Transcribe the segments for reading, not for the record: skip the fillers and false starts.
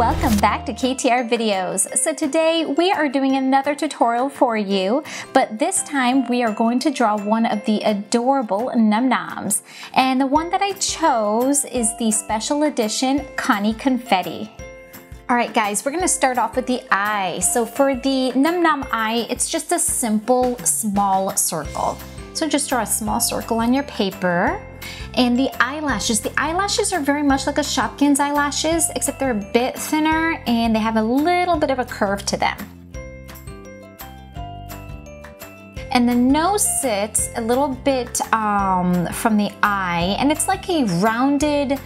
Welcome back to KTR Videos. So today we are doing another tutorial for you, but this time we are going to draw one of the adorable Num Noms. And the one that I chose is the special edition Conni Confetti. All right guys, we're gonna start off with the eye. So for the Num Nom eye, it's just a simple, small circle. So just draw a small circle on your paper. And the eyelashes are very much like a Shopkins eyelashes, except they're a bit thinner and they have a little bit of a curve to them. And the nose sits a little bit from the eye, and it's like a rounded,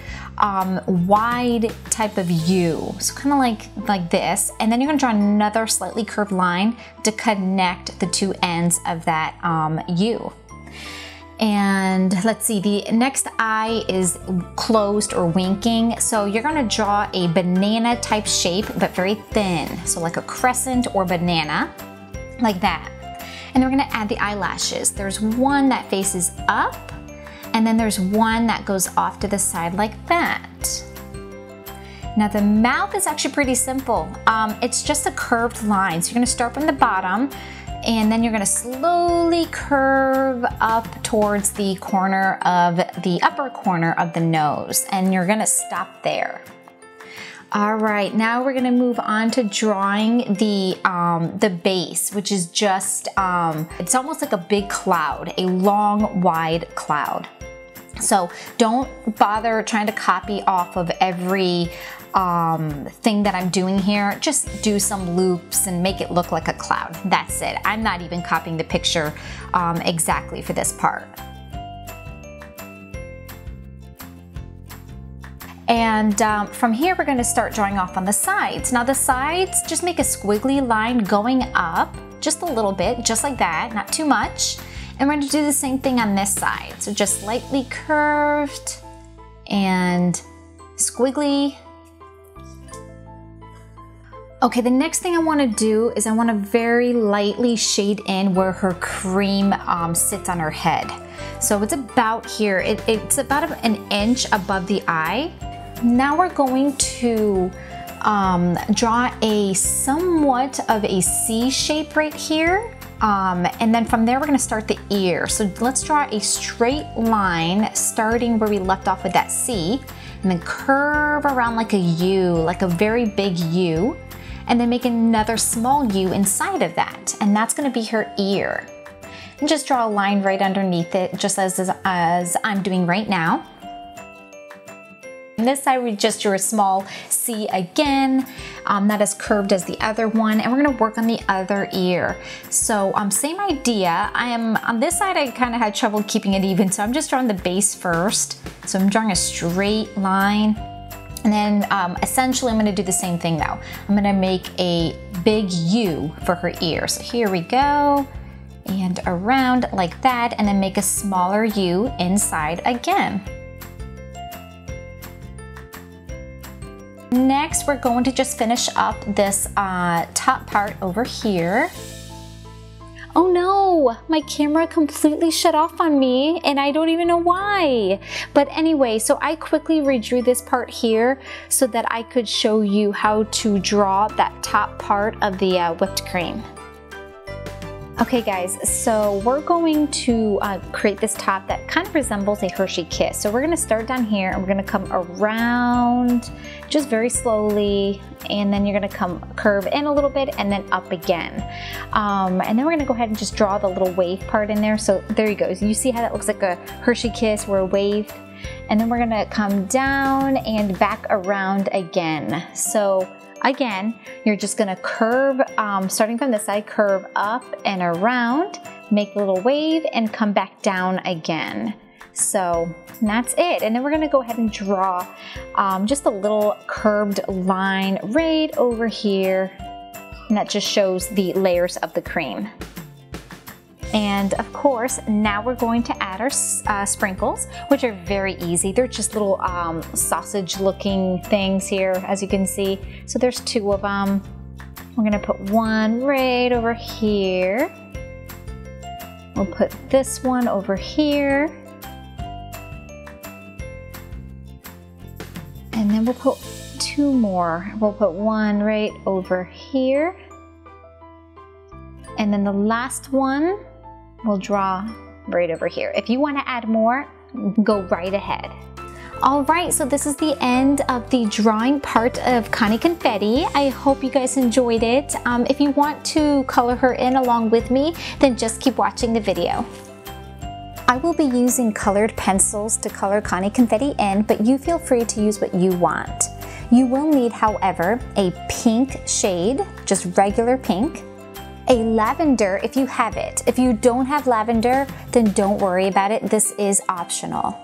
wide type of U. So kind of like this. And then you're gonna draw another slightly curved line to connect the two ends of that U. And let's see, the next eye is closed or winking. So you're gonna draw a banana type shape, but very thin. So like a crescent or banana, like that. And we're gonna add the eyelashes. There's one that faces up, and then there's one that goes off to the side like that. Now the mouth is actually pretty simple. It's just a curved line. So you're gonna start from the bottom, and then you're gonna slowly curve up towards the corner of the upper corner of the nose, and you're gonna stop there. All right, now we're gonna move on to drawing the base, which is just, it's almost like a big cloud, a long, wide cloud. So don't bother trying to copy off of every thing that I'm doing here. Just do some loops and make it look like a cloud. That's it. I'm not even copying the picture exactly for this part. And from here, we're gonna start drawing off on the sides. Now the sides, just make a squiggly line going up, just a little bit, just like that, not too much. And we're gonna do the same thing on this side. So just lightly curved and squiggly. Okay, the next thing I wanna do is I wanna very lightly shade in where her cream sits on her head. So it's about here, it's about an inch above the eye. Now we're going to draw a somewhat of a C shape right here. And then from there, we're gonna start the ear. So let's draw a straight line starting where we left off with that C, and then curve around like a U, like a very big U, and then make another small U inside of that. And that's gonna be her ear. And just draw a line right underneath it, just as I'm doing right now. On this side, we just drew a small C again, not as curved as the other one, and we're gonna work on the other ear. So same idea. On this side, I kind of had trouble keeping it even, so I'm just drawing the base first. So I'm drawing a straight line, and then essentially I'm gonna do the same thing though. I'm gonna make a big U for her ear. So here we go, and around like that, and then make a smaller U inside again. Next, we're going to just finish up this top part over here. Oh no, my camera completely shut off on me and I don't even know why. But anyway, so I quickly redrew this part here so that I could show you how to draw that top part of the whipped cream. Okay guys, so we're going to create this top that kind of resembles a Hershey Kiss. So we're gonna start down here and we're gonna come around just very slowly, and then you're gonna come curve in a little bit and then up again. And then we're gonna go ahead and just draw the little wave part in there. So there you go, you see how that looks like a Hershey Kiss or a wave? And then we're gonna come down and back around again. So again, you're just gonna curve, starting from this side, curve up and around, make a little wave, and come back down again. So that's it. And then we're gonna go ahead and draw just a little curved line right over here, and that just shows the layers of the cream. And of course, now we're going to add our sprinkles, which are very easy. They're just little sausage looking things here, as you can see. So there's two of them. We're gonna put one right over here. We'll put this one over here. And then we'll put two more. We'll put one right over here. And then the last one we'll draw right over here. If you want to add more, go right ahead. Alright, so this is the end of the drawing part of Conni Confetti. I hope you guys enjoyed it. If you want to color her in along with me, then just keep watching the video. I will be using colored pencils to color Conni Confetti in, but you feel free to use what you want. You will need, however, a pink shade, just regular pink, a lavender if you have it. If you don't have lavender, then don't worry about it. This is optional.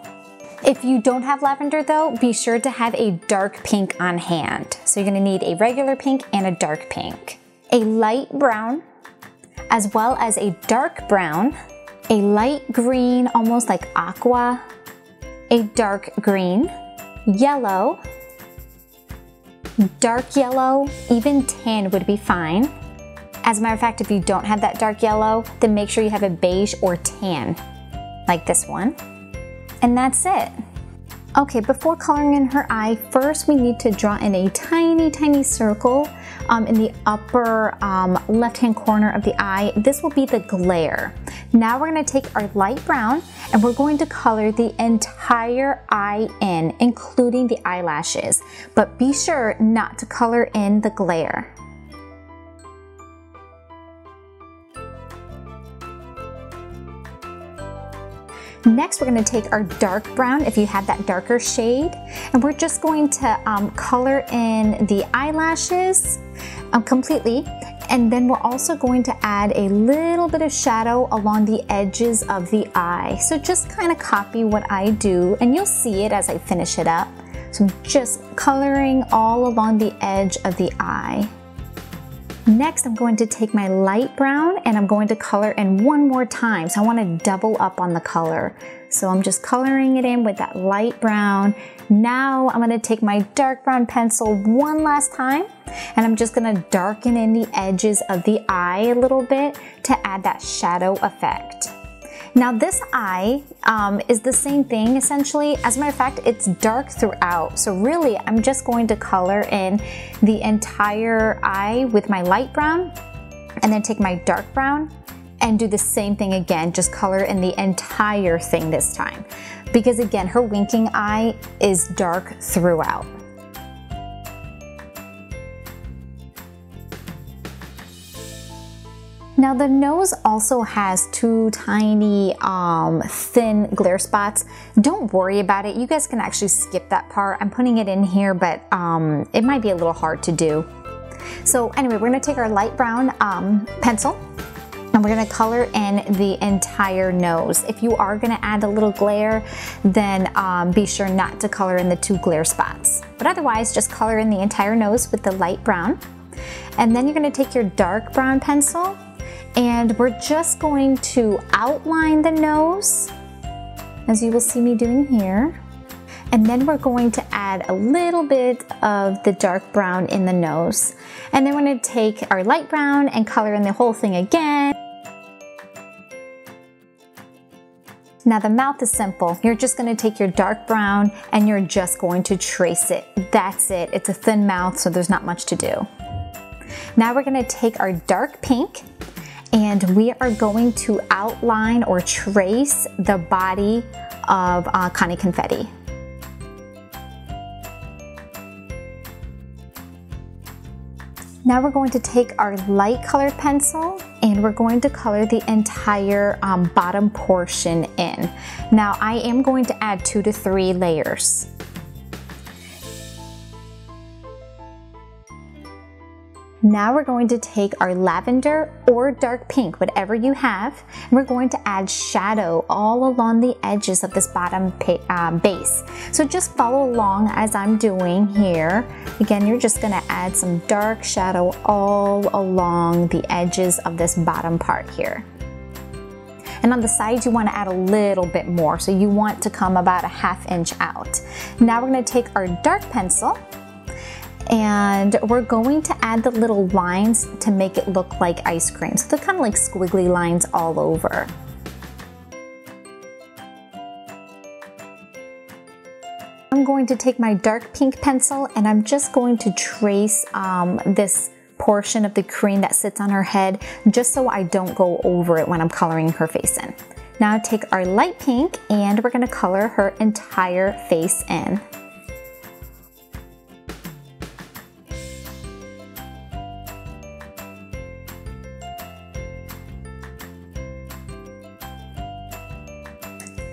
If you don't have lavender though, be sure to have a dark pink on hand. So you're gonna need a regular pink and a dark pink, a light brown, as well as a dark brown, a light green, almost like aqua, a dark green, yellow, dark yellow, even tan would be fine. As a matter of fact, if you don't have that dark yellow, then make sure you have a beige or tan, like this one. And that's it. Okay, before coloring in her eye, first we need to draw in a tiny, tiny circle in the upper left-hand corner of the eye. This will be the glare. Now we're gonna take our light brown and we're going to color the entire eye in, including the eyelashes. But be sure not to color in the glare. Next, we're going to take our dark brown, if you have that darker shade, and we're just going to color in the eyelashes completely, and then we're also going to add a little bit of shadow along the edges of the eye. So just kind of copy what I do, and you'll see it as I finish it up. So I'm just coloring all along the edge of the eye. Next, I'm going to take my light brown and I'm going to color in one more time. So I want to double up on the color. So I'm just coloring it in with that light brown. Now I'm going to take my dark brown pencil one last time and I'm just going to darken in the edges of the eye a little bit to add that shadow effect. Now this eye is the same thing essentially. As a matter of fact, it's dark throughout. So really, I'm just going to color in the entire eye with my light brown and then take my dark brown and do the same thing again, just color in the entire thing this time. Because again, her winking eye is dark throughout. Now the nose also has two tiny thin glare spots. Don't worry about it. You guys can actually skip that part. I'm putting it in here, but it might be a little hard to do. So anyway, we're gonna take our light brown pencil and we're gonna color in the entire nose. If you are gonna add a little glare, then be sure not to color in the two glare spots. But otherwise, just color in the entire nose with the light brown. And then you're gonna take your dark brown pencil and we're just going to outline the nose, as you will see me doing here. And then we're going to add a little bit of the dark brown in the nose. And then we're going to take our light brown and color in the whole thing again. Now the mouth is simple. You're just going to take your dark brown and you're just going to trace it. That's it. It's a thin mouth, so there's not much to do. Now we're going to take our dark pink and we are going to outline or trace the body of Conni Confetti. Now we're going to take our light colored pencil and we're going to color the entire bottom portion in. Now I am going to add 2 to 3 layers. Now we're going to take our lavender or dark pink, whatever you have, and we're going to add shadow all along the edges of this bottom base. So just follow along as I'm doing here. Again, you're just going to add some dark shadow all along the edges of this bottom part here. And on the sides, you want to add a little bit more. So you want to come about a ½ inch out. Now we're going to take our dark pencil and we're going to add the little lines to make it look like ice cream. So they're kind of like squiggly lines all over. I'm going to take my dark pink pencil and I'm just going to trace this portion of the cream that sits on her head, just so I don't go over it when I'm coloring her face in. Now take our light pink and we're gonna color her entire face in.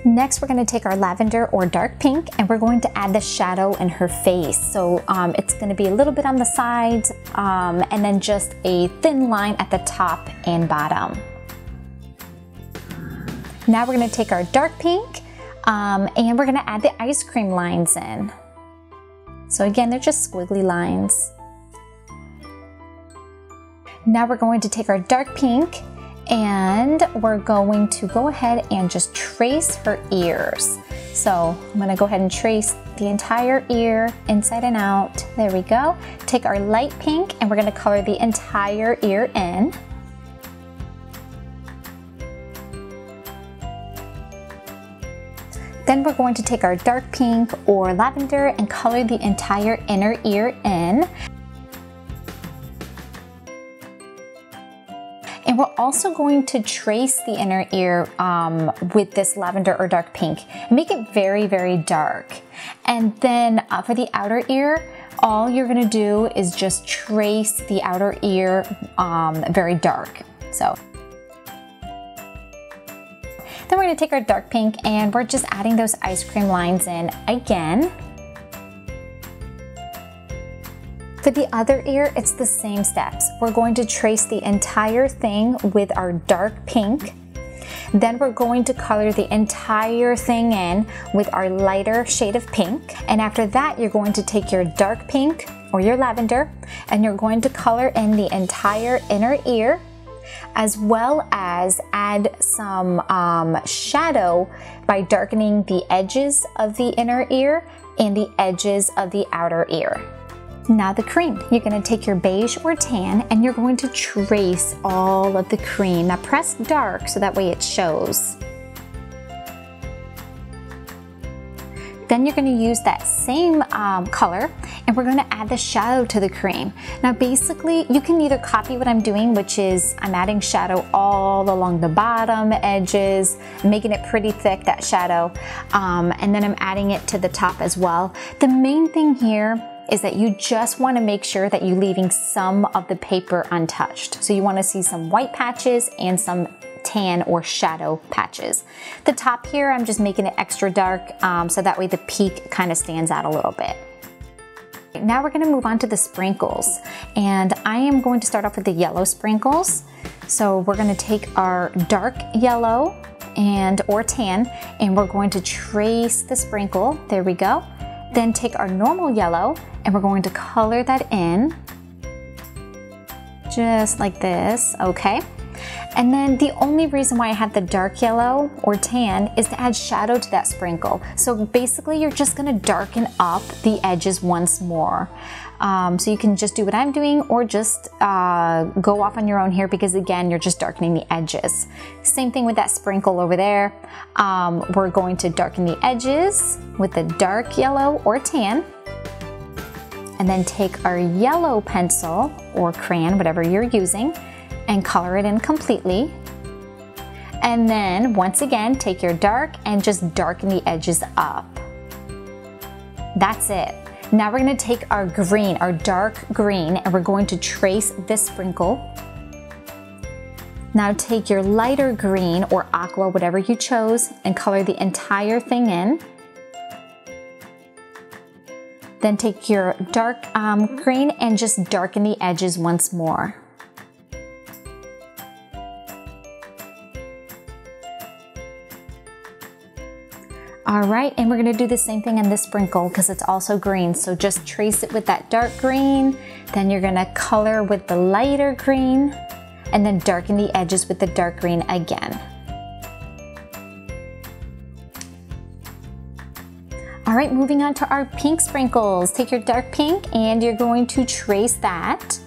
Next, we're going to take our lavender or dark pink and we're going to add the shadow in her face. So it's going to be a little bit on the sides and then just a thin line at the top and bottom. Now we're going to take our dark pink and we're going to add the ice cream lines in. So again, they're just squiggly lines. Now we're going to take our dark pink and we're going to go ahead and just trace her ears. So I'm gonna go ahead and trace the entire ear inside and out. There we go. Take our light pink and we're gonna color the entire ear in. Then we're going to take our dark pink or lavender and color the entire inner ear in. And we're also going to trace the inner ear with this lavender or dark pink. Make it very, very dark. And then for the outer ear, all you're gonna do is just trace the outer ear very dark. So then we're gonna take our dark pink and we're just adding those ice cream lines in again. For the other ear, it's the same steps. We're going to trace the entire thing with our dark pink. Then we're going to color the entire thing in with our lighter shade of pink. And after that, you're going to take your dark pink or your lavender, and you're going to color in the entire inner ear, as well as add some shadow by darkening the edges of the inner ear and the edges of the outer ear. Now the cream. You're gonna take your beige or tan and you're going to trace all of the cream. Now press dark so that way it shows. Then you're gonna use that same color and we're gonna add the shadow to the cream. Now basically, you can either copy what I'm doing, which is I'm adding shadow all along the bottom edges, making it pretty thick, that shadow, and then I'm adding it to the top as well. The main thing here is that you just wanna make sure that you're leaving some of the paper untouched. So you wanna see some white patches and some tan or shadow patches. The top here, I'm just making it extra dark so that way the peak kind of stands out a little bit. Now we're gonna move on to the sprinkles. And I am going to start off with the yellow sprinkles. So we're gonna take our dark yellow and or tan, and we're going to trace the sprinkle, there we go. Then take our normal yellow and we're going to color that in just like this, okay? And then the only reason why I had the dark yellow or tan is to add shadow to that sprinkle. So basically you're just gonna darken up the edges once more. So you can just do what I'm doing or just go off on your own here, because again, you're just darkening the edges. Same thing with that sprinkle over there. We're going to darken the edges with the dark yellow or tan. And then take our yellow pencil or crayon, whatever you're using, and color it in completely. And then once again, take your dark and just darken the edges up. That's it. Now we're gonna take our green, our dark green, and we're going to trace this sprinkle. Now take your lighter green or aqua, whatever you chose, and color the entire thing in. Then take your dark green and just darken the edges once more. All right, and we're gonna do the same thing in this sprinkle because it's also green. So just trace it with that dark green, then you're gonna color with the lighter green, and then darken the edges with the dark green again. All right, moving on to our pink sprinkles. Take your dark pink and you're going to trace that.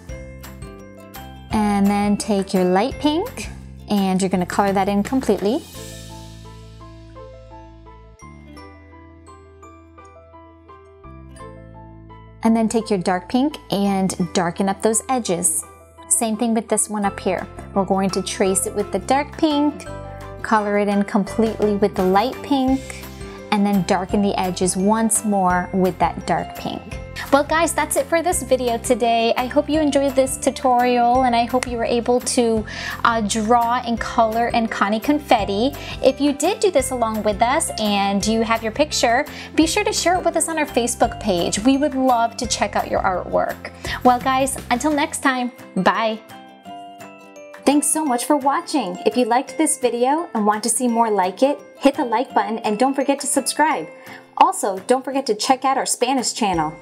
And then take your light pink and you're gonna color that in completely. And then take your dark pink and darken up those edges. Same thing with this one up here. We're going to trace it with the dark pink, color it in completely with the light pink, and then darken the edges once more with that dark pink. Well guys, that's it for this video today. I hope you enjoyed this tutorial and I hope you were able to draw and color in Conni Confetti. If you did do this along with us and you have your picture, be sure to share it with us on our Facebook page. We would love to check out your artwork. Well guys, until next time, bye. Thanks so much for watching. If you liked this video and want to see more like it, hit the like button and don't forget to subscribe. Also, don't forget to check out our Spanish channel.